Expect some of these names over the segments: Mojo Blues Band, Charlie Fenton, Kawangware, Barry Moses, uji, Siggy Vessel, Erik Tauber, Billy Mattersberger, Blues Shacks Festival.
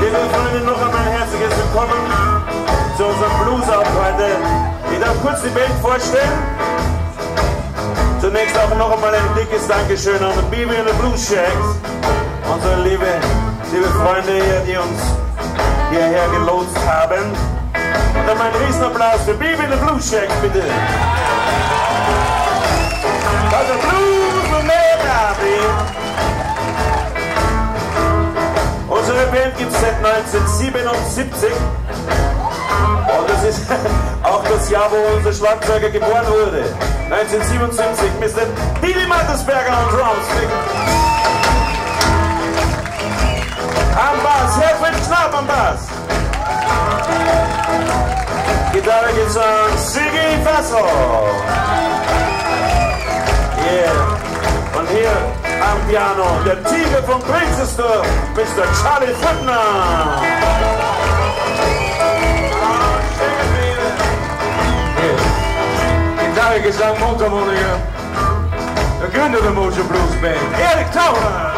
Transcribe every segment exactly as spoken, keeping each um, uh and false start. Liebe Freunde, noch einmal ein herzliches Willkommen zu unserem Bluesabend heute. Ich darf kurz die Band vorstellen. Zunächst auch noch einmal ein dickes Dankeschön an den Bibi und den Blues Shacks. Unsere liebe, liebe Freunde hier, die uns hierher gelotst haben. Und dann ein Riesenapplaus für Bibi und den Blues Shacks, bitte. Also Blues und mehr Gabi. Unsere Band gibt es seit neunzehnhundertsiebenundsiebzig. Und das ist auch das Jahr, wo unser Schlagzeuger geboren wurde. neunzehnhundertsiebenundsiebzig, Mister Billy Mattersberger on drums. Am Bass, Herr Schnapp am Bass. Gitarre gibt's an Siggy Vessel. Yeah. Und hier am Piano der Tiger von Prinzestor, Mister Charlie Fenton. Gesang Mondharmonika, der Gründer der Mojo Blues Band, Erik Tauber.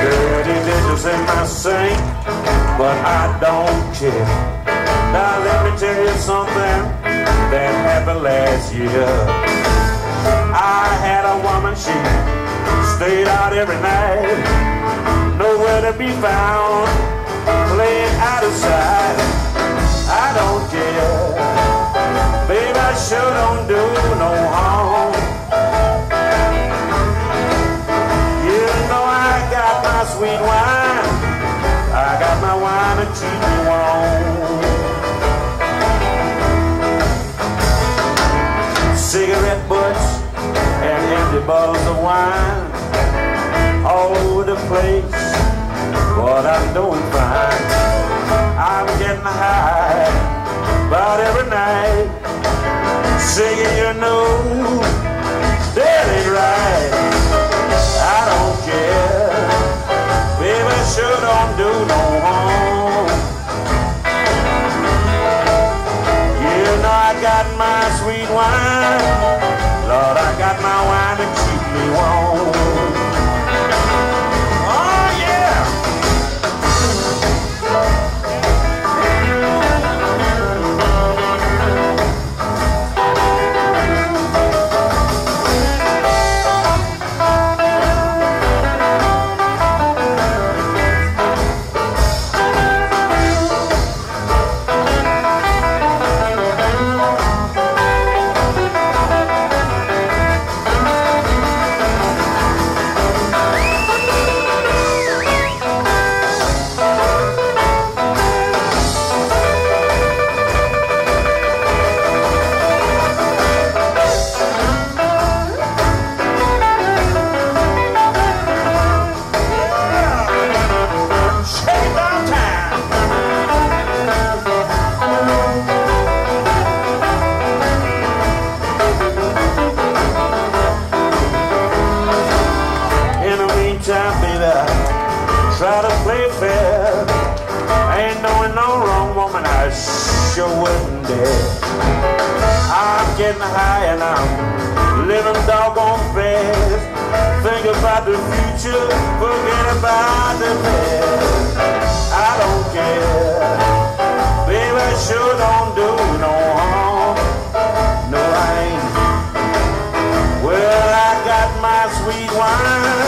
Dirty dishes in my sink, but I don't care. Now let me tell you something that happened last year. I had a woman, she stayed out every night, nowhere to be found, playing out of sight. I don't care. Babe, I sure don't do no harm. You know I got my sweet wine, I got my wine to keep me warm. Cigarette butts and empty bottles of wine all over the place, but I'm doing fine. I'm getting high about every night, singing, you know, that ain't right. I don't care, baby, I sure don't do no harm. You know I got my sweet wine, Lord, I got my wine to keep me warm. Sweet wine,